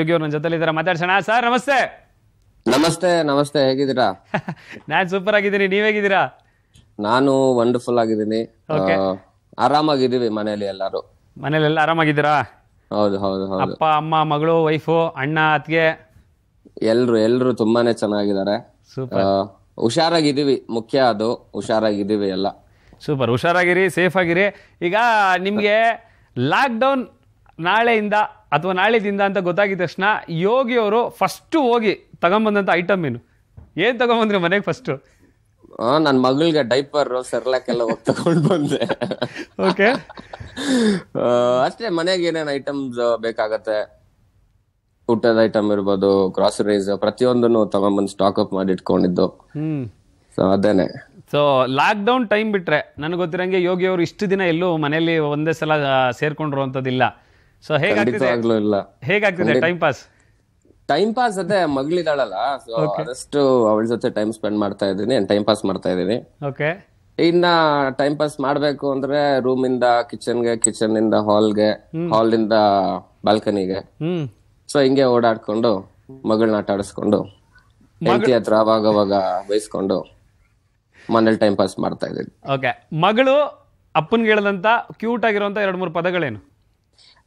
ಯೋಗಿ ಅವರ ಜೊತೆಲಿ ಇದ್ದಾರೆ, ಮಾತಾಡ್ಸೋಣ. ಸರ್ ನಮಸ್ತೆ. ನಮಸ್ತೆ ನಮಸ್ತೆ, ಹೇಗಿದ್ದೀರಾ? ನಾನು ಸೂಪರ್ ಆಗಿದ್ದೀನಿ, ನೀವು ಹೇಗಿದ್ದೀರಾ? ನಾನು ವಂಡರ್ಫುಲ್ ಆಗಿದ್ದೀನಿ. ಆರಾಮಾಗಿದ್ದೀವಿ ಮನೆಯಲ್ಲಿ ಎಲ್ಲರೂ. ಮನೆಯಲ್ಲಿ ಎಲ್ಲ ಆರಾಮಾಗಿದ್ದೀರಾ? ಹೌದು ಹೌದು ಹೌದು. ಅಪ್ಪ ಅಮ್ಮ ಮಗಳು ವೈಫ್ ಅಣ್ಣ ಅತ್ತಿಗೆ ಎಲ್ಲರೂ ಎಲ್ಲರೂ ತುಂಬಾನೇ ಚೆನ್ನಾಗಿದ್ದಾರೆ. ಸೂಪರ್, ಹುಷಾರಾಗಿದ್ದೀವಿ, ಮುಖ್ಯ ಅದು, ಹುಷಾರಾಗಿದ್ದೀವಿ ಎಲ್ಲ. ಸೂಪರ್, ಹುಷಾರಾಗಿರಿ, ಸೇಫ್ ಆಗಿರಿ. ಈಗ ನಿಮ್ಗೆ ಲಾಕ್ಡೌನ್ ನಾಳೆಯಿಂದ ಅಥವಾ ನಾಳೆದಿಂದ ಅಂತ ಗೊತ್ತಾಗಿದ ತಕ್ಷಣ ಯೋಗಿ ಅವರು ಫಸ್ಟ್ ಹೋಗಿ ತಗೊಂಬಂದಂತ ಐಟಮ್ ಏನು? ಏನ್ ತಗೊಂಬಂದ್ರಿ ಮನೆಗೆ ಫಸ್ಟ್? ನನ್ನ ಮಗಳಿಗೆ ಡೈಪರ್, ಸೆರ್ಲಾಕ್ ಎಲ್ಲ ಹೋಗಿ ತಗೊಂಡ್ ಬಂದೆ. ಓಕೆ, ಅಷ್ಟೇ. ಮನೆಗೆ ಏನೇನು ಐಟಮ್ಸ್ ಬೇಕಾಗತ್ತೆ, ಊಟದ ಐಟಮ್ ಇರ್ಬೋದು, ಗ್ರಾಸರೀಸ್, ಪ್ರತಿಯೊಂದನ್ನು ತಗೊಂಡ್ಬಂದು ಸ್ಟಾಕ್ ಅಪ್ ಮಾಡಿ ಇಟ್ಕೊಂಡಿದ್ದು. ಅದೇನೆ. ಸೊ ಲಾಕ್ಡೌನ್ ಟೈಮ್ ಬಿಟ್ರೆ ನನಗೆ ಗೊತ್ತಿರಂಗೆ ಯೋಗಿ ಅವರು ಇಷ್ಟು ದಿನ ಎಲ್ಲೂ ಮನೆಯಲ್ಲಿ ಒಂದೇ ಸಲ ಸೇರ್ಕೊಂಡಿರುವಂತದಿಲ್ಲ. ಸೊ ಹೇಗಾಗ್ತಿದೆ ಟೈಮ್ ಪಾಸ್? ಟೈಮ್ ಪಾಸ್ ಅದೇ, ಮಗಳಿದಾಳಲ್ಲ, ಸೊ ಅದಷ್ಟು ಅವಳ ಜೊತೆ ಟೈಮ್ ಸ್ಪೆಂಡ್ ಮಾಡ್ತಾ ಇದ್ದೀನಿ, ಟೈಮ್ ಪಾಸ್ ಮಾಡ್ತಾ ಇದ್ದೀನಿ. ಓಕೆ, ಇನ್ನ ಟೈಮ್ ಪಾಸ್ ಮಾಡ್ಬೇಕು ಅಂದ್ರೆ ರೂಮ್ ಇಂದ ಕಿಚನ್ಗೆ, ಕಿಚನ್ ಇಂದ ಹಾಲ್ಗೆ, ಹಾಲ್ ಇಂದ ಬಾಲ್ಕನಿಗೆ. ಸೊ ಹಿಂಗೆ ಓಡಾಡ್ಕೊಂಡು ಮಗಳನ್ನ ಆಟ ಆಡಿಸ್ಕೊಂಡು ಹೆಂಡತಿ ಹತ್ರ ಅವಾಗವಾಗ ಬಯಸ್ಕೊಂಡು ಮನೇಲಿ ಟೈಮ್ ಪಾಸ್ ಮಾಡ್ತಾ ಇದ್ದೀನಿ. ಓಕೆ, ಮಗಳು ಅಪ್ಪನ್ಗೆ ಹೇಳದಂತ ಕ್ಯೂಟ್ ಆಗಿರೋಂತ ಎರಡು ಮೂರು ಪದಗಳೇನು?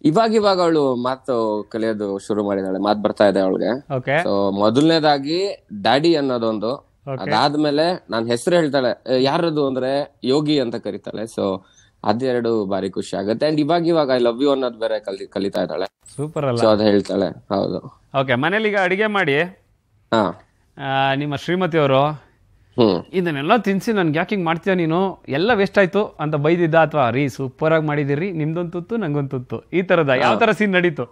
ಇವಾಗ ಅವಳು ಮಾತು ಕಲಿಯೋದು ಶುರು ಮಾಡಿದಾಳೆ, ಮಾತು ಬರ್ತಾ ಇದೆ ಅವಳಿಗೆ. ಸೊ ಮೊದಲನೇದಾಗಿ ಡ್ಯಾಡಿ ಅನ್ನೋದೊಂದು, ಅದಾದ್ಮೇಲೆ ನಾನು ಹೆಸರು ಹೇಳ್ತಾಳೆ, ಯಾರದು ಅಂದ್ರೆ ಯೋಗಿ ಅಂತ ಕರೀತಾಳೆ. ಸೊ ಅದೆರಡು ಬಾರಿ ಖುಷಿ ಆಗುತ್ತೆ. ಅಂಡ್ ಇವಾಗ ಐ ಲವ್ ಯು ಅನ್ನೋದು ಬೇರೆ ಕಲಿತಾ ಇದ್ದಾಳೆ. ಸೂಪರ್ ಅಲ್ಲ, ಅದು ಹೇಳ್ತಾಳೆ. ಹೌದು. ಓಕೆ, ಮನೇಲಿ ಈಗ ಅಡಿಗೆ ಮಾಡಿ ನಿಮ್ಮ ಶ್ರೀಮತಿ ಅವರು ಇದನ್ನೆಲ್ಲ ತಿನ್ಸಿ ನನ್ಗೆ ಯಾಕೆ ಹಿಂಗ್ ಮಾಡ್ತೀಯ ನೀನು, ಎಲ್ಲ ವೇಸ್ಟ್ ಆಯ್ತು ಅಂತ ಬೈದಿದ್ದ ಅಥವಾ ರೀ ಸೂಪರ್ ಆಗಿ ಮಾಡಿದಿರಿ, ನಿಮ್ದೊಂದು ತುತ್ತು ನಂಗೊಂದು ತುತ್ತು, ಈ ತರದ ಯಾವ ತರ ಸೀನ್ ನಡೀತು?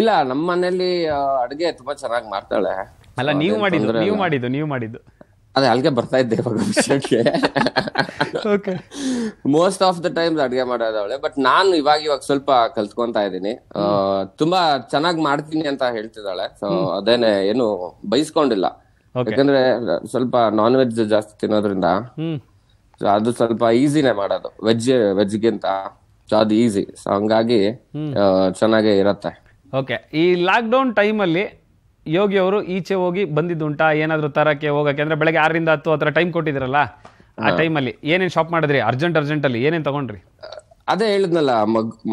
ಇಲ್ಲ, ನಮ್ಮ ಮನೇಲಿ ಅಡಿಗೆ ತುಂಬಾ ಚೆನ್ನಾಗಿ ಮಾಡ್ತಾಳೆ. ಅಲ್ಲ, ನೀವು ಮಾಡಿದ್ದು ಅದೇ ಅಲ್ಲಿಗೆ ಬರ್ತಾ ಇದ್ದೆ ಇವಾಗ ವಿಷಯಕ್ಕೆ. ಮೋಸ್ಟ್ ಆಫ್ ದ ಟೈಮ್ ಅಡ್ಗೆ ಮಾಡೋದವಳೆ, ಬಟ್ ನಾನು ಇವಾಗ ಸ್ವಲ್ಪ ಕಲ್ತ್ಕೊಂತ ಇದ್ದೀನಿ. ತುಂಬಾ ಚೆನ್ನಾಗಿ ಮಾಡ್ತೀನಿ ಅಂತ ಹೇಳ್ತಿದ್ದಾಳೆ. ಸೊ ಅದೇನೆ, ಏನು ಬೈಸ್ಕೊಂಡಿಲ್ಲ, ಯಾಕಂದ್ರೆ ಸ್ವಲ್ಪ ನಾನ್ ವೆಜ್ ಜಾಸ್ತಿ ತಿನ್ನೋದ್ರಿಂದ ಅದು ಸ್ವಲ್ಪ ಈಸಿನೇ ಮಾಡೋದು ವೆಜ್ಗಿಂತ. ಸೊ ಅದು ಈಸಿ, ಸೊ ಹಂಗಾಗಿ ಚೆನ್ನಾಗೇ ಇರತ್ತೆ. ಓಕೆ, ಈ ಲಾಕ್ ಡೌನ್ ಟೈಮ್ ಅಲ್ಲಿ ಯೋಗಿ ಅವರು ಈಚೆ ಹೋಗಿ ಬಂದಿದ್ದುಂಟಾ ಏನಾದ್ರು ತರಕ್ಕೆ ಹೋಗಕ್ಕೆ? ಅಂದ್ರೆ ಬೆಳಗ್ಗೆ 6ರಿಂದ 10 ಹತ್ರ ಟೈಮ್ ಕೊಟ್ಟಿದ್ರಲ್ಲ, ಆ ಟೈಮಲ್ಲಿ ಏನೇನು ಶಾಪ್ ಮಾಡಿದ್ರಿ? ಅರ್ಜೆಂಟ್ ಅಲ್ಲಿ ಏನೇನು ತಗೊಂಡ್ರಿ? ಅದೇ ಹೇಳಿದ್ನಲ್ಲ,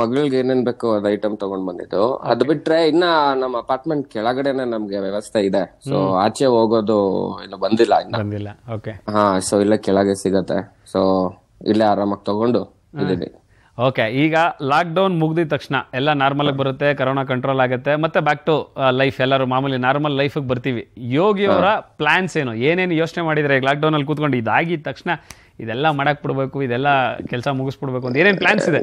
ಮಗಳಿಗೆ ಏನೇನ್ ಬೇಕು ಅದ್ ಐಟಮ್ ತಗೊಂಡ್ ಬಂದಿದ್ದು. ಅದ್ ಬಿಟ್ರೆ ಇನ್ನ ನಮ್ಮ ಅಪಾರ್ಟ್ಮೆಂಟ್ ಕೆಳಗಡೆನೆ ನಮ್ಗೆ ವ್ಯವಸ್ಥೆ ಇದೆ. ಸೊ ಆಚೆ ಹೋಗೋದು ಇನ್ನು ಬಂದಿಲ್ಲ. ಹಾ, ಸೊ ಇಲ್ಲ ಕೆಳಗೆ ಸಿಗತ್ತೆ, ಸೊ ಇಲ್ಲೇ ಆರಾಮಾಗಿ ತಗೊಂಡು ಇದೀವಿ. ಓಕೆ, ಈಗ ಲಾಕ್ಡೌನ್ ಮುಗಿದ ತಕ್ಷಣ ಎಲ್ಲ ನಾರ್ಮಲ್ ಆಗಿ ಬರುತ್ತೆ, ಕರೋನಾ ಕಂಟ್ರೋಲ್ ಆಗುತ್ತೆ, ಮತ್ತೆ ಬ್ಯಾಕ್ ಟು ಲೈಫ್, ಎಲ್ಲರೂ ಮಾಮೂಲಿ ನಾರ್ಮಲ್ ಲೈಫಿಗೆ ಬರ್ತೀವಿ. ಯೋಗಿ ಅವರ ಪ್ಲಾನ್ಸ್ ಏನು, ಏನೇನು ಯೋಚನೆ ಮಾಡಿದ್ರೆ ಲಾಕ್ಡೌನ್ ಅಲ್ಲಿ ಕೂತ್ಕೊಂಡು ಇದಾಗಿದ ತಕ್ಷಣ ಇದೆಲ್ಲ ಮಾಡಕ್ ಬಿಡ್ಬೇಕು, ಇದೆಲ್ಲ ಕೆಲಸ ಮುಗಿಸ್ಬಿಡ್ಬೇಕು ಅಂತ ಏನೇನು ಪ್ಲಾನ್ಸ್ ಇದೆ?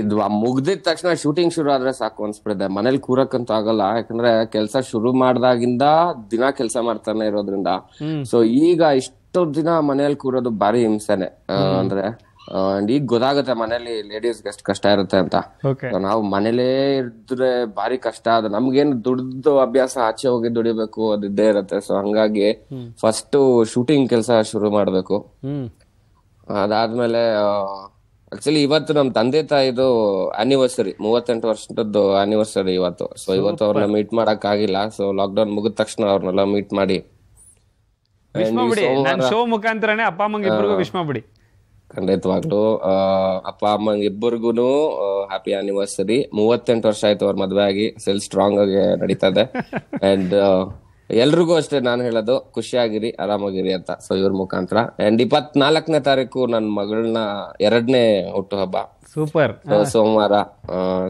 ಇದು ಮುಗ್ದಿದ ತಕ್ಷಣ ಶೂಟಿಂಗ್ ಶುರು ಆದ್ರೆ ಸಾಕು ಅನ್ಸ್ಬಿಡುತ್ತೆ, ಮನೇಲಿ ಕೂರಕ್ಕಂತ ಆಗಲ್ಲ. ಯಾಕಂದ್ರೆ ಕೆಲಸ ಶುರು ಮಾಡ್ದಾಗಿಂದ ದಿನ ಕೆಲಸ ಮಾಡ್ತಾನೆ ಇರೋದ್ರಿಂದ. ಸೊ ಈಗ ಇಷ್ಟೊಂದು ದಿನ ಮನೇಲಿ ಕೂರೋದು ಭಾರಿ ಹಿಂಸೆನೆ. ಅಂದ್ರೆ ಈಗ ಗೊತ್ತಾಗುತ್ತೆ ಮನೇಲಿ ಲೇಡೀಸ್ಗೆ ಎಷ್ಟು ಕಷ್ಟ ಇರುತ್ತೆ ಅಂತ. ನಾವು ಮನೇಲೇ ಇದ್ರೆ ಭಾರಿ ಕಷ್ಟ. ಅದು ನಮ್ಗೇನು ದುಡ್ದು ಅಭ್ಯಾಸ, ಆಚೆ ಹೋಗಿ ದುಡಿಬೇಕು, ಅದು ಇದ್ದೇ ಇರುತ್ತೆ. ಸೊ ಹಂಗಾಗಿ ಫಸ್ಟ್ ಶೂಟಿಂಗ್ ಕೆಲಸ ಶುರು ಮಾಡ್ಬೇಕು. ಅದಾದ್ಮೇಲೆ ಆಕ್ಚುಲಿ ಇವತ್ತು ನಮ್ ತಂದೆ ತಾಯಿದು ಆನಿವರ್ಸರಿ, 38 ವರ್ಷದ್ದು ಆನಿವರ್ಸರಿ ಇವತ್ತು. ಸೊ ಇವತ್ತು ಅವ್ರನ್ನ ಮೀಟ್ ಮಾಡಕ್ ಆಗಿಲ್ಲ. ಸೊ ಲಾಕ್ಡೌನ್ ಮುಗಿದ ತಕ್ಷಣ ಅವ್ರನ್ನೆಲ್ಲ ಮೀಟ್ ಮಾಡಿ ಶೋ ಮುಖಾಂತರನೇ ಅಪ್ಪ ಅಮ್ಮಂಗೆ ಇಬ್ಬರಿಗೂ ವಿಶ್ ಮಾಡ್ಬಿಡಿ. ಖಂಡಿತವಾಗ್ಲು ಅಪ್ಪ ಅಮ್ಮಂಗೆ ಇಬ್ಬರಿಗೂ ಹ್ಯಾಪಿ ಆನಿವರ್ಸರಿ. 38 ವರ್ಷ ಆಯ್ತು ಅವ್ರ ಮದ್ವೆ ಆಗಿ, ಸೆಲ್ ಸ್ಟ್ರಾಂಗ್ ಆಗಿ ನಡೀತಾ ಇದೆ. ಅಂಡ್ ಎಲ್ರಿಗೂ ಅಷ್ಟೇ ನಾನು ಹೇಳೋದು, ಖುಷಿಯಾಗಿರಿ, ಆರಾಮಾಗಿರಿ ಅಂತ. ಸೊ ಇವ್ರ ಮುಖಾಂತರ. ಅಂಡ್ 24ನೇ ತಾರೀಕು ನನ್ನ ಮಗಳನ್ನ 2ನೇ ಹುಟ್ಟುಹಬ್ಬ. ಸೂಪರ್, ಸೋಮವಾರ.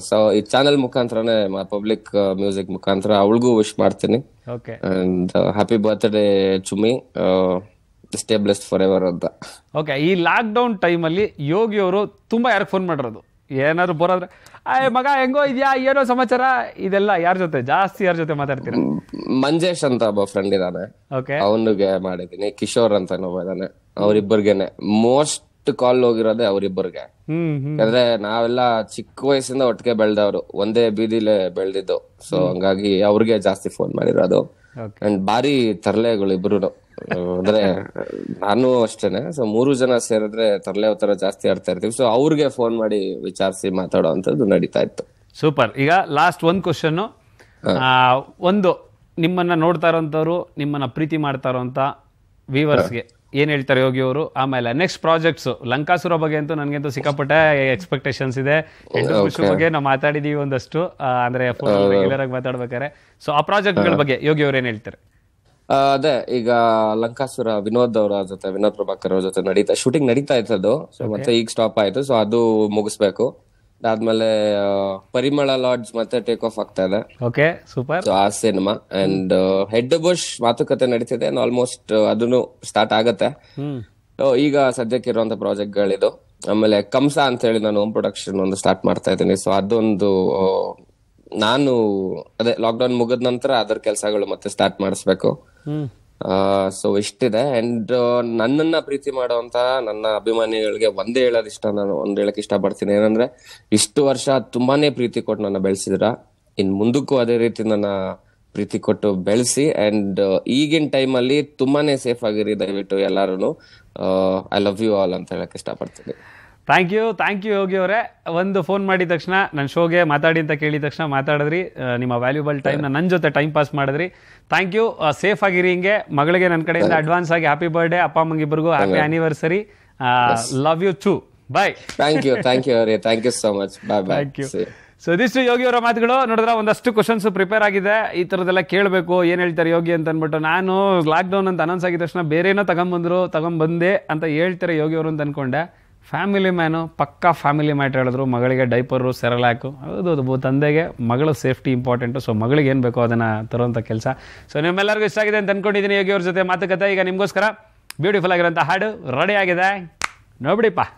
ಸೊ ಈ ಚಾನೆಲ್ ಮುಖಾಂತರನೇ, ಪಬ್ಲಿಕ್ ಮ್ಯೂಸಿಕ್ ಮುಖಾಂತರ ಅವಳಿಗೂ ವಿಶ್ ಮಾಡ್ತೀನಿ. And happy birthday Chummi, stay blessed forever ಅಂತ. ಓಕೆ, ಈ ಲಾಕ್ಡೌನ್ ಟೈಮಲ್ಲಿ ಯೋಗಿ ಅವರು ತುಂಬಾ ಯಾರು ಫೋನ್ ಮಾಡಿರೋದು? ಏನಾದ್ರು ಬರೋದ್ರೆ ಆಯ್ ಮಗ ಹೆಂಗೋ ಇದ್ಯಾ, ಏನೋ ಸಮಾಚಾರ, ಇದೆಲ್ಲ ಯಾರ ಜೊತೆ ಜಾಸ್ತಿ ಯಾರ ಜೊತೆ ಮಾತಾಡ್ತೀರಾ? ಮಂಜೇಶ್ ಅಂತ ಒಬ್ಬ ಫ್ರೆಂಡ್ ಇದ್ದಾನೆ, ಅವನಿಗೆ ಮಾಡಿದೀನಿ. ಕಿಶೋರ್ ಅಂತ ಇದ್ದಾನೆ, ಅವರಿಬ್ಬರಿಗೆನೆ ಮೋಸ್ಟ್ ಕಾಲ್ ಹೋಗಿರೋದೆ ಅವರಿಬ್ಬರಿಗೆ. ಯಾಕಂದ್ರೆ ನಾವೆಲ್ಲ ಚಿಕ್ಕ ವಯಸ್ಸಿಂದ ಒಟ್ಟಿಗೆ ಬೆಳೆದವರು, ಒಂದೇ ಬೀದಿಲೇ ಬೆಳೆದಿದ್ದು. ಸೊ ಹಂಗಾಗಿ ಅವ್ರಿಗೆ ಜಾಸ್ತಿ ಫೋನ್ ಮಾಡಿರೋದು. ಅಂಡ್ ಭಾರಿ ತರಲೆಗಳು ಇಬ್ರು, ಅಂದ್ರೆ ನಾನು ಅಷ್ಟೇನೆ. ಸೊ 3 ಜನ ಸೇರಿದ್ರೆ ತರಲೆ ತರ ಜಾಸ್ತಿ ಆಡ್ತಾ ಇರ್ತೀವಿ. ಸೊ ಅವ್ರಿಗೆ ಫೋನ್ ಮಾಡಿ ವಿಚಾರಿಸಿ ಮಾತಾಡೋ ಅಂತದ್ದು ನಡೀತಾ ಇತ್ತು. ಸೂಪರ್. ಈಗ ಲಾಸ್ಟ್ 1 ಕ್ವಶನ್, ಒಂದು ನಿಮ್ಮನ್ನ ನೋಡ್ತಾ ಇರೋಂಥವ್ರು, ನಿಮ್ಮನ್ನ ಪ್ರೀತಿ ಮಾಡ್ತಾ ಇರೋಂಥ ವ್ಯೂವರ್ಸ್ಗೆ ಏನ್ ಹೇಳ್ತಾರೆ ಯೋಗಿ ಅವರು? ಆಮೇಲೆ ನೆಕ್ಸ್ಟ್ ಪ್ರಾಜೆಕ್ಟ್ಸ್ ಲಂಕಾಸುರ ಬಗ್ಗೆ ಅಂತೂ ನನಗಂತೂ ಸಿಕ್ಕಾಪಟ್ಟೆ ಎಕ್ಸ್ಪೆಕ್ಟೇಷನ್ಸ್ ಇದೆ. ಖುಷಿ ಬಗ್ಗೆ ನಾವು ಮಾತಾಡಿದೀವಿ ಒಂದಷ್ಟು, ಅಂದ್ರೆ ರೆಗ್ಯುಲರ್ ಆಗಿ ಮಾತಾಡ್ಬೇಕಾರೆ. ಸೊ ಆ ಪ್ರಾಜೆಕ್ಟ್ ಗಳ ಬಗ್ಗೆ ಯೋಗಿ ಅವ್ರು ಏನ್ ಹೇಳ್ತಾರೆ? ಅದೇ ಈಗ ಲಂಕಾಸುರ ವಿನೋದ್ ಅವರ ಜೊತೆ, ವಿನೋದ್ ಪ್ರಭಾಕರ್ ಅವ್ರ ಜೊತೆ ಶೂಟಿಂಗ್ ನಡೀತಾ ಇತ್ತು, ಮತ್ತೆ ಈಗ ಸ್ಟಾಪ್ ಆಯ್ತು. ಸೊ ಅದು ಮುಗಿಸ್ಬೇಕು. ಅದಾದ್ಮೇಲೆ ಪರಿಮಳ ಲಾಡ್ಜ್ ಮತ್ತೆ ಟೇಕ್ ಆಫ್ ಆಗ್ತಾ ಇದೆ. Okay, super. ಆ ಸಿನಿಮಾ ಅಂಡ್ ಹೆಡ್ ಬುಷ್ ಮಾತುಕತೆ ನಡೀತಿದೆ, ಆಲ್ಮೋಸ್ಟ್ ಅದನ್ನು ಸ್ಟಾರ್ಟ್ ಆಗತ್ತೆ. ಈಗ ಸದ್ಯಕ್ಕೆ ಇರುವಂತ ಪ್ರಾಜೆಕ್ಟ್ ಗಳಿದು. ಆಮೇಲೆ ಕಂಸಾ ಅಂತ ಹೇಳಿ ನಾನು ಹೋಮ್ ಪ್ರೊಡಕ್ಷನ್ ಒಂದು ಸ್ಟಾರ್ಟ್ ಮಾಡ್ತಾ ಇದ್ದೀನಿ. ಸೊ ಅದೊಂದು ನಾನು ಅದೇ ಲಾಕ್ಡೌನ್ ಮುಗಿದ ನಂತರ ಅದರ ಕೆಲಸಗಳು ಮತ್ತೆ ಸ್ಟಾರ್ಟ್ ಮಾಡಿಸ್ಬೇಕು. ಸೊ ಇಷ್ಟಿದೆ. ಅಂಡ್ ನನ್ನನ್ನ ಪ್ರೀತಿ ಮಾಡುವಂತ ನನ್ನ ಅಭಿಮಾನಿಗಳಿಗೆ ಒಂದೇ ಹೇಳೋದು ಇಷ್ಟ, ನಾನು ಒಂದ್ ಹೇಳಕ್ ಇಷ್ಟ ಪಡ್ತೀನಿ. ಏನಂದ್ರೆ, ಇಷ್ಟು ವರ್ಷ ತುಂಬಾನೇ ಪ್ರೀತಿ ಕೊಟ್ಟು ನನ್ನ ಬೆಳೆಸಿದ್ರ, ಇನ್ ಮುಂದಕ್ಕೂ ಅದೇ ರೀತಿ ನನ್ನ ಪ್ರೀತಿ ಕೊಟ್ಟು ಬೆಳೆಸಿ. ಅಂಡ್ ಈಗಿನ ಟೈಮ್ ಅಲ್ಲಿ ತುಂಬಾನೇ ಸೇಫ್ ಆಗಿರಿ ದಯವಿಟ್ಟು ಎಲ್ಲಾರು. ಐ ಲವ್ ಯು ಆಲ್ ಅಂತ ಹೇಳಕ್ ಇಷ್ಟ ಪಡ್ತೀನಿ. Thank you, thank you Yogi ಅವರೇ. ಒಂದು ಫೋನ್ ಮಾಡಿದ ತಕ್ಷಣ, ನನ್ನ ಶೋಗೆ ಮಾತಾಡಿ ಅಂತ ಕೇಳಿದ ತಕ್ಷಣ ಮಾತಾಡಿದ್ರಿ. ನಿಮ್ಮ ವ್ಯಾಲ್ಯೂಬಲ್ ಟೈಮ್ನ ನನ್ನ ಜೊತೆ ಟೈಮ್ ಪಾಸ್ ಮಾಡಿದ್ರಿ. Thank you. ಸೇಫ್ ಆಗಿರಿ. ಹಿಂಗೆ ಮಗಳಿಗೆ ನನ್ನ ಕಡೆಯಿಂದ ಅಡ್ವಾನ್ಸ್ ಆಗಿ ಹ್ಯಾಪಿ ಬರ್ತ್ಡೇ. ಅಪ್ಪ ಅಮ್ಮಂಗಿಬ್ಬರಿಗೂ happy anniversary. Love you too. Bye. Thank you, thank you ಅವರೇ. Thank you so much. Bye bye. Thank you. So ಇದಿಷ್ಟು ಯೋಗಿ ಅವರ ಮಾತುಗಳು. ನೋಡಿದ್ರೆ ಒಂದಷ್ಟು ಕ್ವಶನ್ಸ್ ಪ್ರಿಪೇರ್ ಆಗಿದೆ. ಈ ಥರದ್ದೆಲ್ಲ ಕೇಳಬೇಕು, ಏನು ಹೇಳ್ತಾರೆ ಯೋಗಿ ಅಂತ ಅಂದ್ಬಿಟ್ಟು. ನಾನು ಲಾಕ್ಡೌನ್ ಅಂತ ಅನೌನ್ಸ್ ಆಗಿದ ತಕ್ಷಣ ಬೇರೆನೋ ತಗೊಂಬಂದೆ ಅಂತ ಹೇಳ್ತಾರೆ ಯೋಗಿ ಅವರು ಅಂತ ಅಂದ್ಕೊಂಡೆ. ಫ್ಯಾಮಿಲಿ ಮ್ಯಾನು, ಪಕ್ಕಾ ಫ್ಯಾಮಿಲಿ ಮ್ಯಾಟ್ರ್ ಹೇಳಿದ್ರು. ಮಗಳಿಗೆ ಡೈಪರು, ಸೆರಲ್ಯಾಕು. ಹೌದು, ತಂದೆಗೆ ಮಗಳ ಸೇಫ್ಟಿ ಇಂಪಾರ್ಟೆಂಟು. ಸೊ ಮಗಳಿಗೆ ಏನು ಬೇಕೋ ಅದನ್ನು ತರುವಂಥ ಕೆಲಸ. ಸೊ ನಿಮ್ಮೆಲ್ಲರಿಗೂ ಇಷ್ಟ ಆಗಿದೆ ಅಂತ ಅಂದ್ಕೊಂಡಿದ್ದೀನಿ ಯೋಗಿ ಅವ್ರ ಜೊತೆ ಮಾತುಕತೆ. ಈಗ ನಿಮಗೋಸ್ಕರ ಬ್ಯೂಟಿಫುಲ್ ಆಗಿರೋಂಥ ಹಾಡು ರೆಡಿ ಆಗಿದೆ. ನೋಡಿಪ್ಪ.